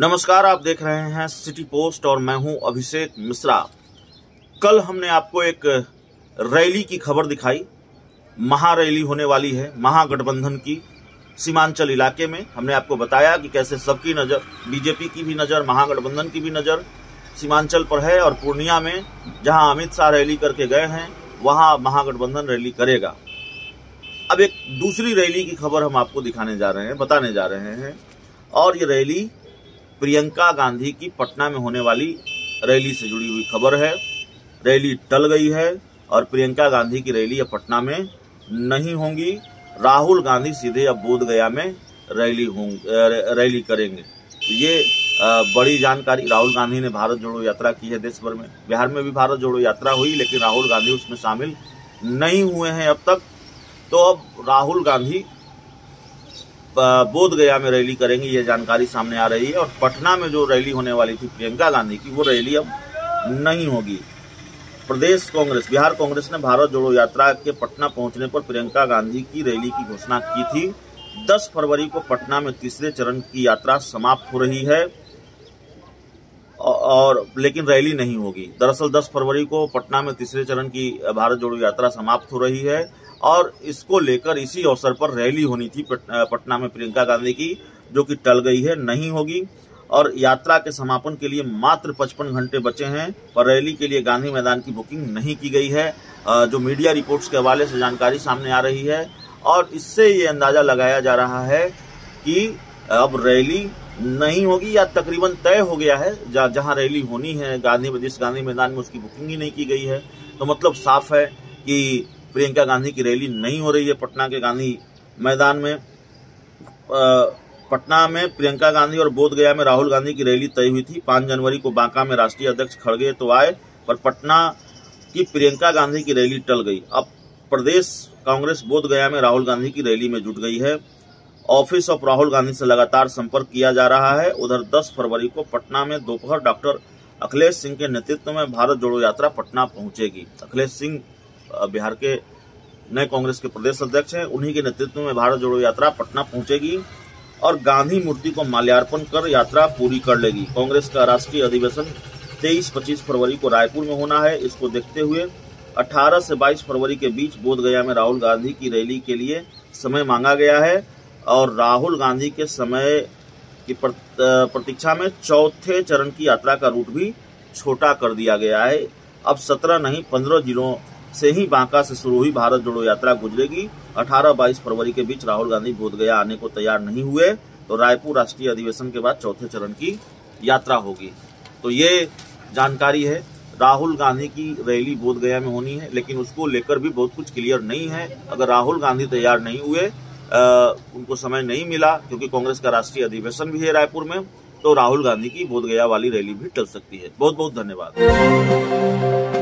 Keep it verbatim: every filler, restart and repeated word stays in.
नमस्कार, आप देख रहे हैं सिटी पोस्ट और मैं हूं अभिषेक मिश्रा। कल हमने आपको एक रैली की खबर दिखाई, महारैली होने वाली है महागठबंधन की सीमांचल इलाके में। हमने आपको बताया कि कैसे सबकी नज़र, बीजेपी की भी नज़र, महागठबंधन की भी नज़र सीमांचल पर है और पूर्णिया में जहां अमित शाह रैली करके गए हैं वहां महागठबंधन रैली करेगा। अब एक दूसरी रैली की खबर हम आपको दिखाने जा रहे हैं, बताने जा रहे हैं, और ये रैली प्रियंका गांधी की पटना में होने वाली रैली से जुड़ी हुई खबर है। रैली टल गई है और प्रियंका गांधी की रैली अब पटना में नहीं होंगी। राहुल गांधी सीधे अब बोधगया में रैली होंगे, रैली करेंगे। तो ये बड़ी जानकारी, राहुल गांधी ने भारत जोड़ो यात्रा की है देश भर में। बिहार में भी भारत जोड़ो यात्रा हुई लेकिन राहुल गांधी उसमें शामिल नहीं हुए हैं अब तक। तो अब राहुल गांधी बोधगया में रैली करेंगे, ये जानकारी सामने आ रही है। और पटना में जो रैली होने वाली थी प्रियंका गांधी की, वो रैली अब नहीं होगी। प्रदेश कांग्रेस, बिहार कांग्रेस ने भारत जोड़ो यात्रा के पटना पहुंचने पर प्रियंका गांधी की रैली की घोषणा की थी। दस फरवरी को पटना में तीसरे चरण की यात्रा समाप्त हो रही है और लेकिन रैली नहीं होगी। दरअसल दस फरवरी को पटना में तीसरे चरण की भारत जोड़ो यात्रा समाप्त हो रही है और इसको लेकर, इसी अवसर पर रैली होनी थी पटना में प्रियंका गांधी की, जो कि टल गई है, नहीं होगी। और यात्रा के समापन के लिए मात्र पचपन घंटे बचे हैं पर रैली के लिए गांधी मैदान की बुकिंग नहीं की गई है, जो मीडिया रिपोर्ट्स के हवाले से जानकारी सामने आ रही है। और इससे ये अंदाज़ा लगाया जा रहा है कि अब रैली नहीं होगी या तकरीबन तय हो गया है। जहाँ रैली होनी है, गांधी जिस गांधी मैदान में, उसकी बुकिंग ही नहीं की गई है। तो मतलब साफ है कि प्रियंका गांधी की रैली नहीं हो रही है पटना के गांधी मैदान में। पटना में प्रियंका गांधी और बोधगया में राहुल गांधी की रैली तय हुई थी। पाँच जनवरी को बांका में राष्ट्रीय अध्यक्ष खड़गे तो आए पर पटना की प्रियंका गांधी की रैली टल गई। अब प्रदेश कांग्रेस बोधगया में राहुल गांधी की रैली में जुट गई है। ऑफिस ऑफ राहुल गांधी से लगातार संपर्क किया जा रहा है। उधर दस फरवरी को पटना में दोपहर डॉक्टर अखिलेश सिंह के नेतृत्व में भारत जोड़ो यात्रा पटना पहुंचेगी। अखिलेश सिंह बिहार के नए कांग्रेस के प्रदेश अध्यक्ष हैं, उन्हीं के नेतृत्व में भारत जोड़ो यात्रा पटना पहुंचेगी और गांधी मूर्ति को माल्यार्पण कर यात्रा पूरी कर लेगी। कांग्रेस का राष्ट्रीय अधिवेशन तेईस पच्चीस फरवरी को रायपुर में होना है। इसको देखते हुए अठारह से बाईस फरवरी के बीच बोधगया में राहुल गांधी की रैली के लिए समय मांगा गया है और राहुल गांधी के समय की प्रतीक्षा में चौथे चरण की यात्रा का रूट भी छोटा कर दिया गया है। अब सत्रह नहीं पंद्रह जिलों से ही बांका से शुरू हुई भारत जोड़ो यात्रा गुजरेगी। अठारह बाईस फरवरी के बीच राहुल गांधी बोधगया आने को तैयार नहीं हुए तो रायपुर राष्ट्रीय अधिवेशन के बाद चौथे चरण की यात्रा होगी। तो ये जानकारी है। राहुल गांधी की रैली बोधगया में होनी है लेकिन उसको लेकर भी बहुत कुछ क्लियर नहीं है। अगर राहुल गांधी तैयार नहीं हुए, आ, उनको समय नहीं मिला क्योंकि कांग्रेस का राष्ट्रीय अधिवेशन भी है रायपुर में, तो राहुल गांधी की बोधगया वाली रैली भी टल सकती है। बहुत बहुत धन्यवाद।